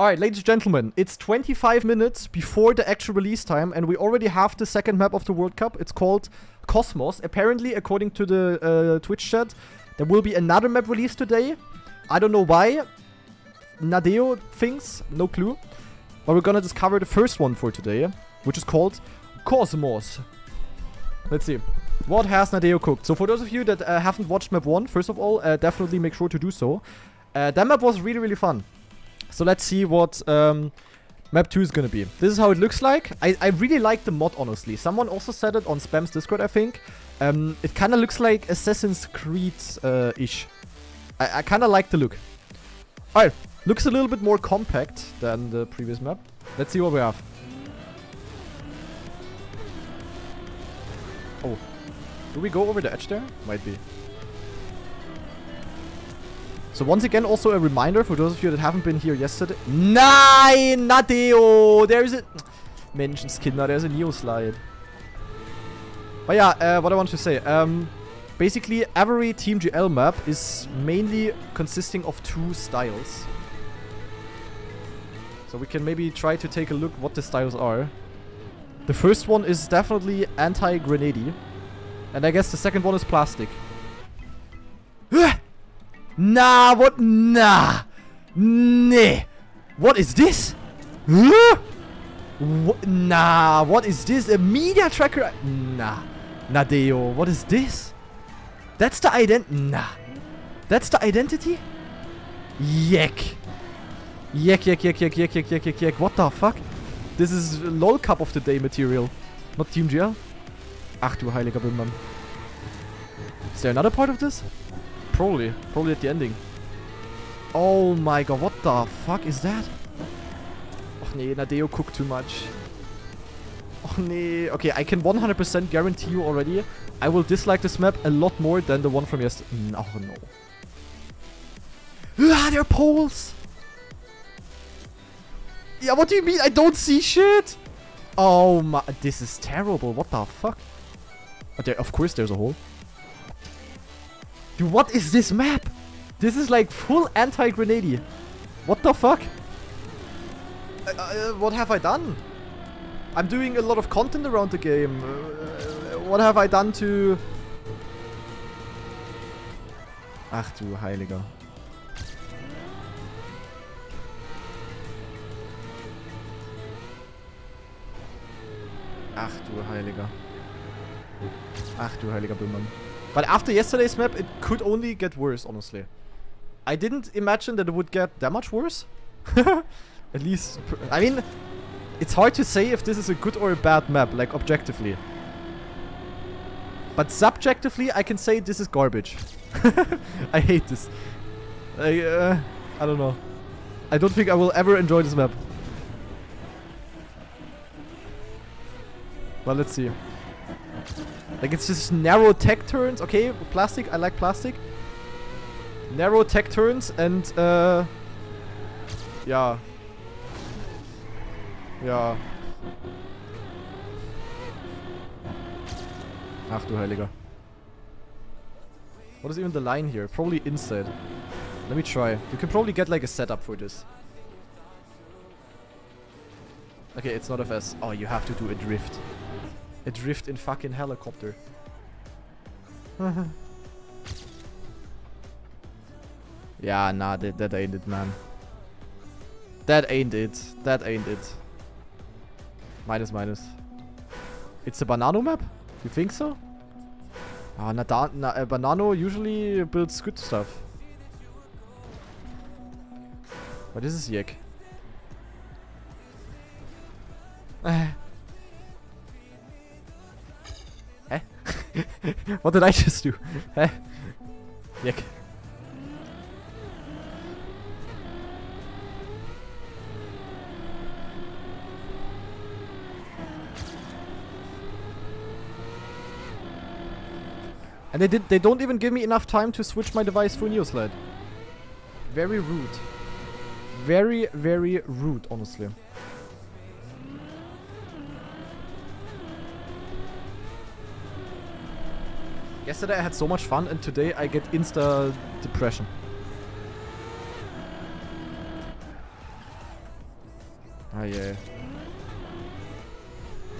Alright, ladies and gentlemen, it's 25 minutes before the actual release time and we already have the second map of the World Cup. It's called Cosmos. Apparently, according to the Twitch chat, there will be another map released today. I don't know why. Nadeo thinks, no clue. But we're gonna discover the first one for today, which is called Cosmos. Let's see. What has Nadeo cooked? So for those of you that haven't watched map 1, first of all, definitely make sure to do so. That map was really, really fun. So let's see what map 2 is going to be. This is how it looks like. I really like the mod, honestly. Someone also said it on Spam's Discord, I think. It kind of looks like Assassin's Creed-ish. I kind of like the look. Alright, looks a little bit more compact than the previous map. Let's see what we have. Oh. Do we go over the edge there? Might be. So once again, also a reminder for those of you that haven't been here yesterday. Nein, Nadeo! There is a... Menschenskinder, there's a Neo slide. But yeah, what I want to say. Basically, every Team GL map is mainly consisting of two styles. So we can maybe try to take a look what the styles are. The first one is definitely anti-grenade. And I guess the second one is plastic. Nah, what? Nah. Nee. What is this? Huh? What? Nah, what is this? A media tracker? Nah. Nadeo, what is this? That's the ident... Nah. That's the identity? Yek. Yek, yek, yek, yek, yek, yek, yek, yek, yek. What the fuck? This is LOL Cup of the Day material. Not Team GL. Ach du heiliger Bimbam. Is there another part of this? Probably at the ending. Oh my god, what the fuck is that? Och nee, Nadeo cooked too much. Och nee. Okay, I can 100% guarantee you already, I will dislike this map a lot more than the one from yesterday. Oh no. Ah, there are poles! Yeah, what do you mean? I don't see shit! Oh my, this is terrible, what the fuck? Oh, there, of course there's a hole. Dude, what is this map? This is like full anti-grenade. What the fuck? What have I done? I'm doing a lot of content around the game. What have I done to... Ach du heiliger. Ach du heiliger. Ach du heiliger Böhmann. But after yesterday's map, it could only get worse, honestly. I didn't imagine that it would get that much worse. At least... I mean, it's hard to say if this is a good or a bad map, like, objectively. But subjectively, I can say this is garbage. I hate this. I don't know. I don't think I will ever enjoy this map. But let's see. Like, it's just narrow tech turns. Okay, plastic. I like plastic. Narrow tech turns and, yeah. Yeah. Ach du heiliger. What is even the line here? Probably inside. Let me try. You can probably get, like, a setup for this. Okay, it's not FS. Oh, you have to do a drift. A drift in fucking helicopter. Yeah, nah, that ain't it, man. That ain't it. That ain't it. Minus. It's a Banano map? You think so? Ah, Banano usually builds good stuff. But this is Yek. What did I just do? Yuck. And they don't even give me enough time to switch my device for Neo Slide. Very rude. Very, very rude, honestly. Yesterday I had so much fun and today I get insta depression. Ah, yeah.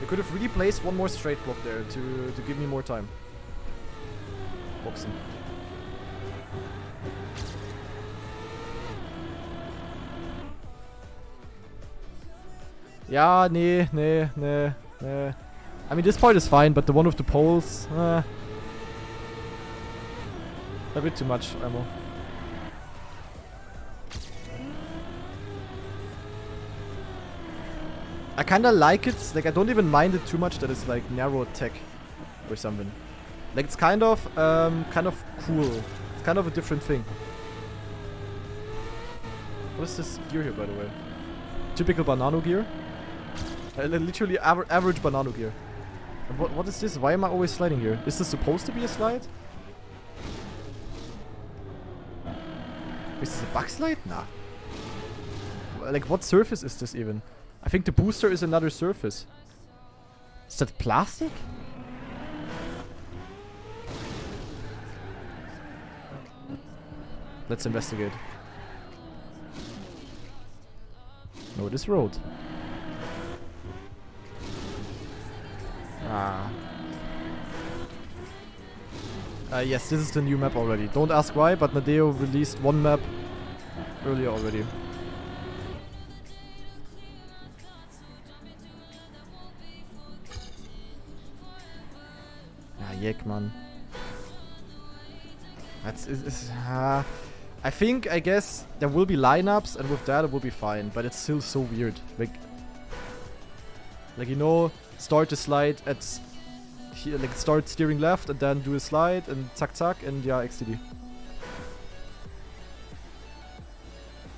They could have really placed one more straight block there to give me more time. Boxing. Yeah, nee. I mean, this part is fine, but the one with the poles... a bit too much ammo. I kinda like it, like I don't even mind it too much that it's like narrow tech or something. Like it's kind of cool. It's kind of a different thing. What is this gear here, by the way? Typical Banano gear. Literally average Banano gear. What is this? Why am I always sliding here? Is this supposed to be a slide? Is this a backslide? Nah. Like, what surface is this even? I think the booster is another surface. Is that plastic? Let's investigate. No, this road. Ah. Yes, this is the new map already. Don't ask why, but Nadeo released one map earlier already. Ah, Jack, man. That's... I think, I guess, there will be lineups, and with that it will be fine, but it's still so weird. Like you know, start the slide at... Here, like start steering left and then do a slide and zack and yeah, XTD.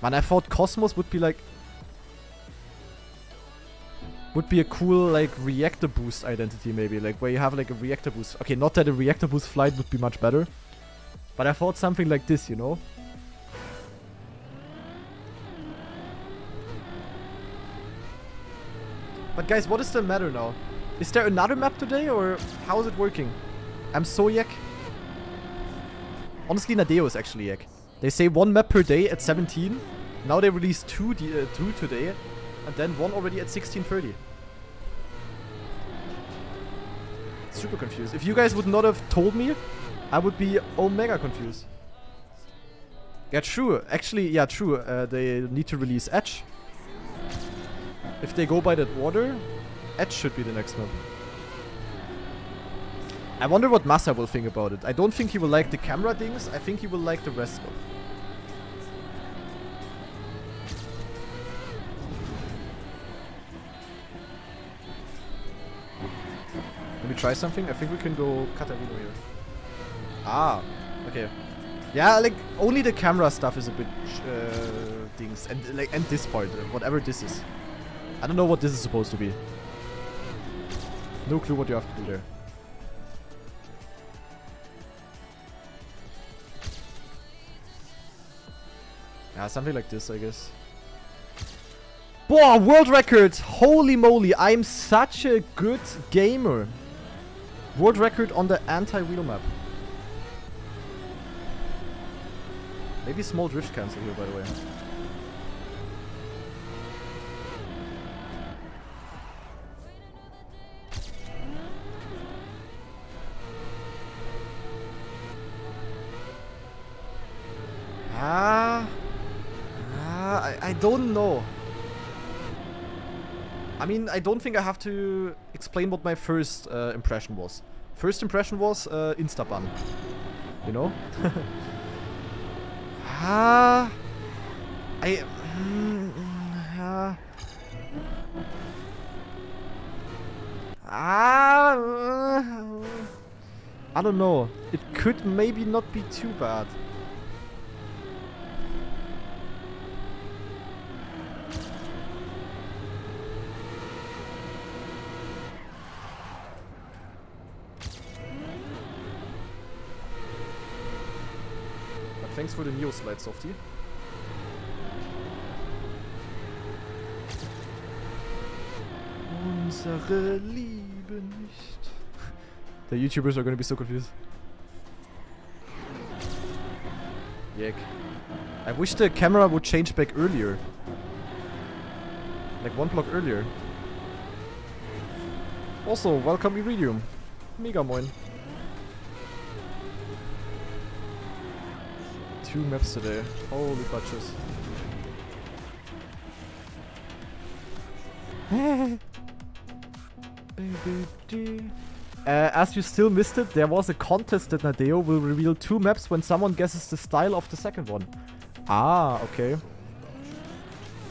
Man, I thought Cosmos would be like... would be a cool like reactor boost identity maybe, like where you have like a reactor boost. Okay, not that a reactor boost flight would be much better. But I thought something like this, you know? But guys, what is the matter now? Is there another map today, or how is it working? I'm so yak. Honestly, Nadeo is actually yak. They say one map per day at 17. Now they release two today, and then one already at 16:30. Super confused. If you guys would not have told me, I would be omega confused. Yeah, true. Actually, yeah, true. They need to release Edge. If they go by that order, Edge should be the next map. I wonder what Massa will think about it. I don't think he will like the camera things. I think he will like the rest of it. Let me try something. I think we can go Katarino here. Ah, okay. Yeah, like only the camera stuff is a bit things, and this part, whatever this is. I don't know what this is supposed to be. No clue what you have to do there. Yeah, something like this, I guess. Boah, world record! Holy moly, I'm such a good gamer. World record on the anti-wheel map. Maybe small drift cancel here, by the way. I don't know. I mean, I don't think I have to explain what my first impression was. First impression was Instaban. You know? I don't know. It could maybe not be too bad. Thanks for the Neo slide, softy. Unsere Liebe nicht. The YouTubers are gonna be so confused. Yuck. I wish the camera would change back earlier. Like one block earlier. Also, welcome Iridium. Mega moin. 2 maps today. Holy butchers. As you still missed it, there was a contest that Nadeo will reveal 2 maps when someone guesses the style of the second one. Ah, okay.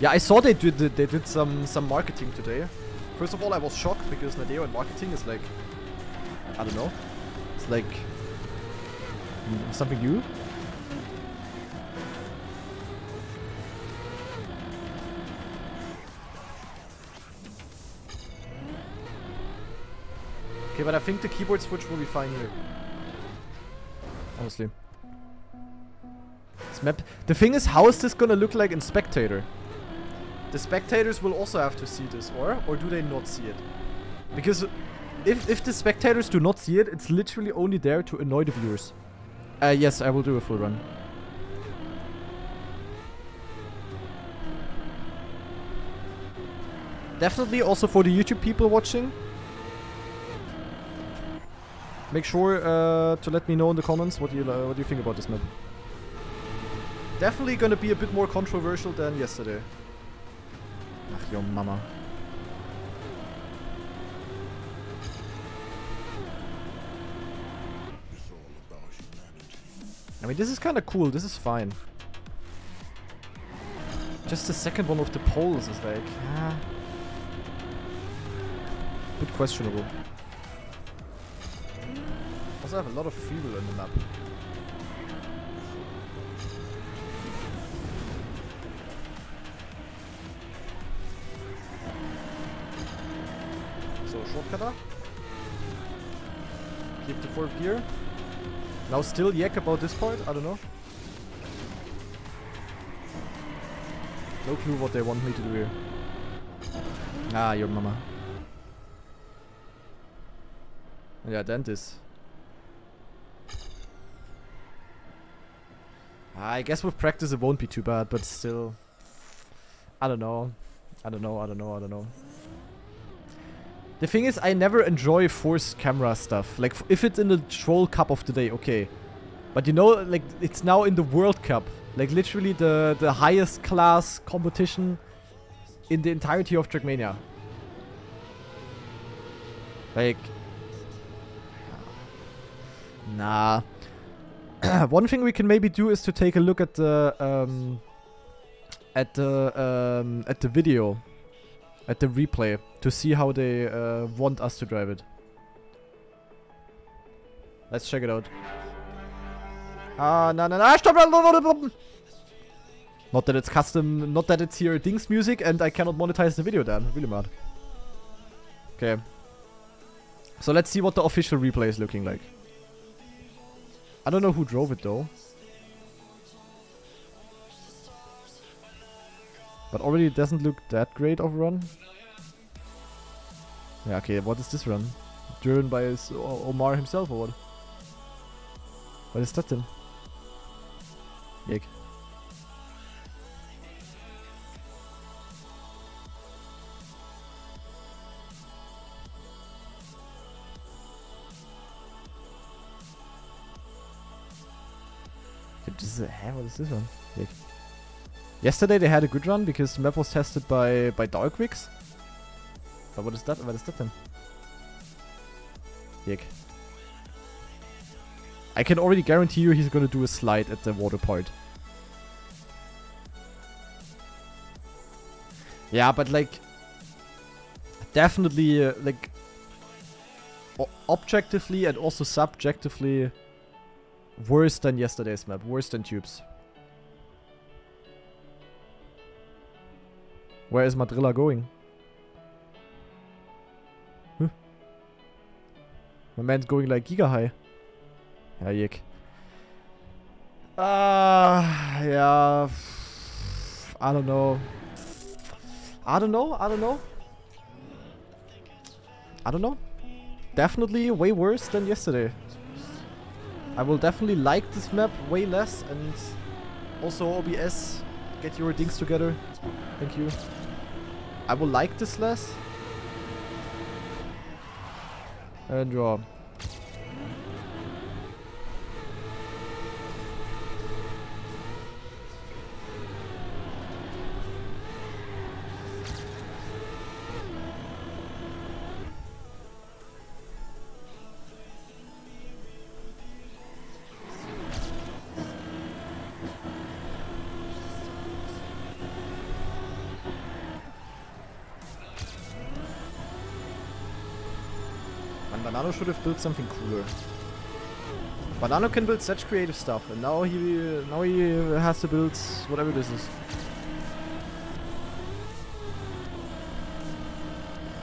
Yeah, I saw they did some marketing today. First of all, I was shocked because Nadeo and marketing is like, I don't know, it's like something new. Okay, but I think the keyboard switch will be fine here. Honestly. This map... The thing is, how is this gonna look like in Spectator? The spectators will also have to see this, or do they not see it? Because if the spectators do not see it, it's literally only there to annoy the viewers. Yes, I will do a full run. Definitely also for the YouTube people watching. Make sure to let me know in the comments what you think about this map. Definitely gonna be a bit more controversial than yesterday. Ach, yo mama. I mean, this is kind of cool. This is fine. Just the second one of the poles is like... a bit questionable. I have a lot of fuel in the map. So, shortcutter. Keep the full gear. Now still yak about this part, I don't know. No clue what they want me to do here. Ah, your mama. Yeah, dentist. I guess with practice it won't be too bad, but still... I don't know. The thing is, I never enjoy forced camera stuff. Like, if it's in the Troll Cup of the day, okay. But you know, like, it's now in the World Cup. Like, literally the highest class competition in the entirety of Dragmania. Like... Nah. One thing we can maybe do is to take a look at the video, at the replay, to see how they want us to drive it. Let's check it out. Ah, no, stop! Not that it's custom, not that it's here Dings music, and I cannot monetize the video then. Really mad. Okay. So let's see what the official replay is looking like. I don't know who drove it though. But already it doesn't look that great of a run. Yeah, okay, what is this run? Driven by Omar himself or what? What is that then? Yik. What is this one? Wait. Yesterday they had a good run because the map was tested by Darkwix. But what is that? What is that then? Yuck. I can already guarantee you he's gonna do a slide at the water part. Yeah, but like... Definitely, like... Objectively and also subjectively... Worse than yesterday's map, worse than Tubes. Where is Madrilla going? Huh? My man's going like giga high. Yeah, yick. Yeah. I don't know. Definitely way worse than yesterday. I will definitely like this map way less, and also OBS, get your things together. Thank you. I will like this less. Draw. Banano should have built something cooler. Banano can build such creative stuff, and now he has to build whatever this is.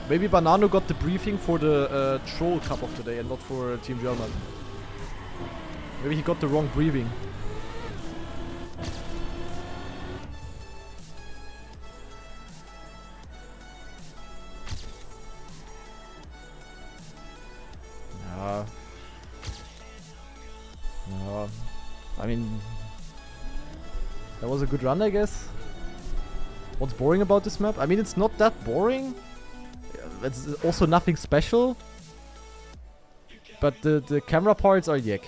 Maybe Banano got the briefing for the troll cup of today and not for Team German. Maybe he got the wrong briefing. A good run, I guess. What's boring about this map? I mean, it's not that boring. It's also nothing special. But the camera parts are yuck.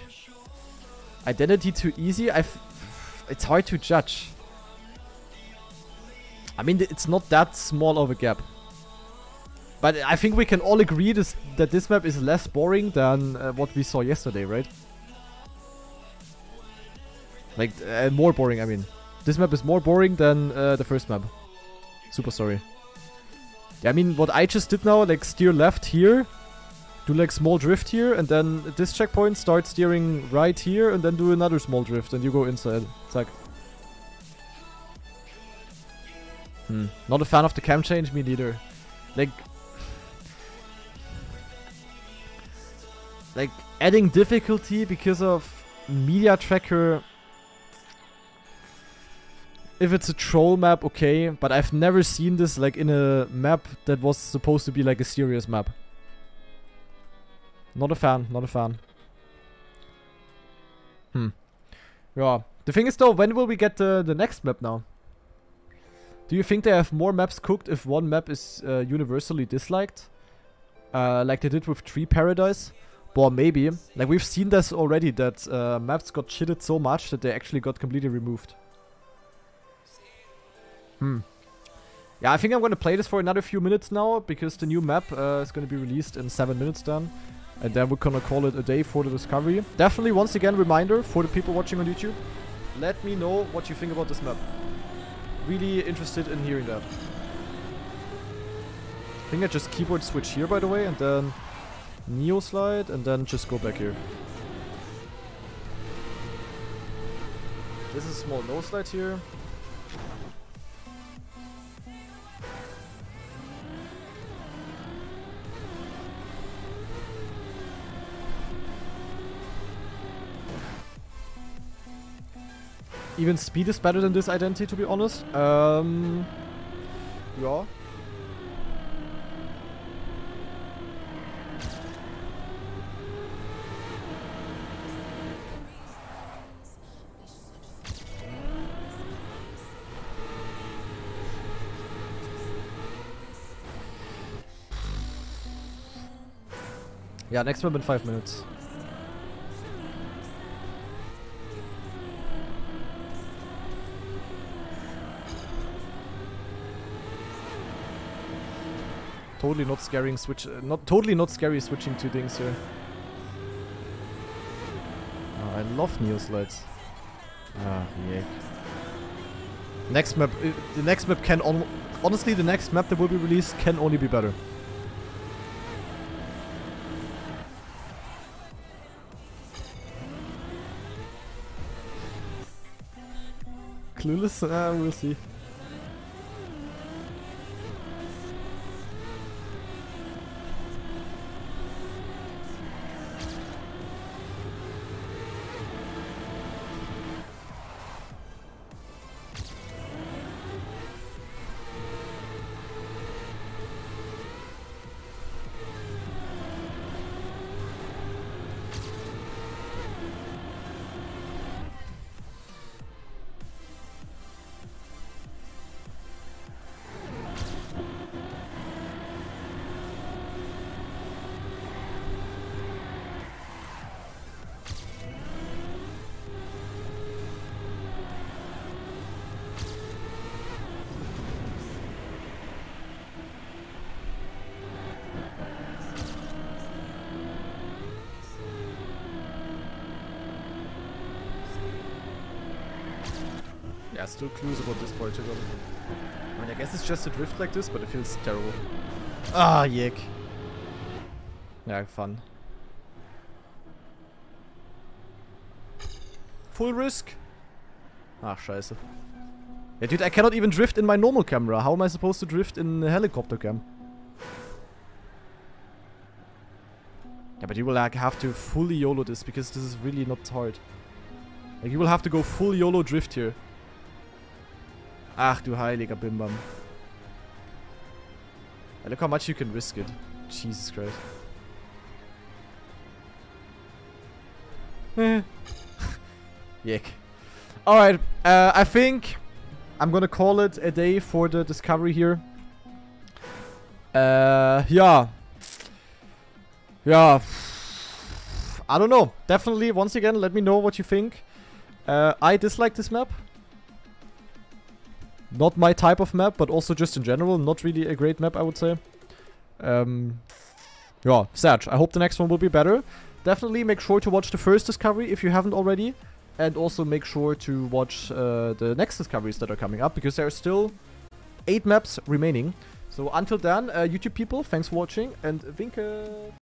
Identity too easy. It's hard to judge. I mean, it's not that small of a gap. But I think we can all agree that this map is less boring than what we saw yesterday, right? Like, more boring, I mean. This map is more boring than the first map. Super sorry. Yeah, I mean, what I just did now, like steer left here, do like small drift here, and then at this checkpoint start steering right here, and then do another small drift, and you go inside. Zack. Not a fan of the cam change, me neither. Like adding difficulty because of media tracker. If it's a troll map, okay, but I've never seen this like in a map that was supposed to be like a serious map. Not a fan, not a fan. Yeah. The thing is though, when will we get the next map now? Do you think they have more maps cooked if one map is universally disliked? Like they did with Tree Paradise? Or maybe. Like we've seen this already, that maps got shitted so much that they actually got completely removed. Yeah, I think I'm gonna play this for another few minutes now, because the new map is gonna be released in 7 minutes then. And then we're gonna call it a day for the discovery. Definitely, once again, reminder for the people watching on YouTube. Let me know what you think about this map. Really interested in hearing that. I think I just keyboard switch here, by the way, and then Neo slide, and then just go back here. This is a small nose slide here. Even speed is better than this identity, to be honest. Yeah. Yeah, next one in 5 minutes. Totally not scaring switch. Not totally not scary switching two things here. Oh, I love Neo slides. Ah, yeah. Next map. The next map can honestly, the next map that will be released can only be better. Clueless. Ah, we'll see. there are still clues about this particle. I mean, I guess it's just a drift like this, but it feels terrible. Ah, yuck. Yeah, fun. Full risk? Ah, scheiße. Yeah, dude, I cannot even drift in my normal camera. How am I supposed to drift in a helicopter cam? Yeah, but you will like have to fully YOLO this, because this is really not hard. Like, you will have to go full YOLO drift here. Ach du heiliger Bimbam. Yeah, look how much you can risk it. Jesus Christ. Yuck. Alright, I think I'm gonna call it a day for the discovery here. Yeah. Yeah. I don't know. Definitely, once again, let me know what you think. I dislike this map. Not my type of map, but also just in general. Not really a great map, I would say. Yeah, sad. I hope the next one will be better. Definitely make sure to watch the first discovery if you haven't already. And also make sure to watch the next discoveries that are coming up, because there are still 8 maps remaining. So until then, YouTube people, thanks for watching, and Winke!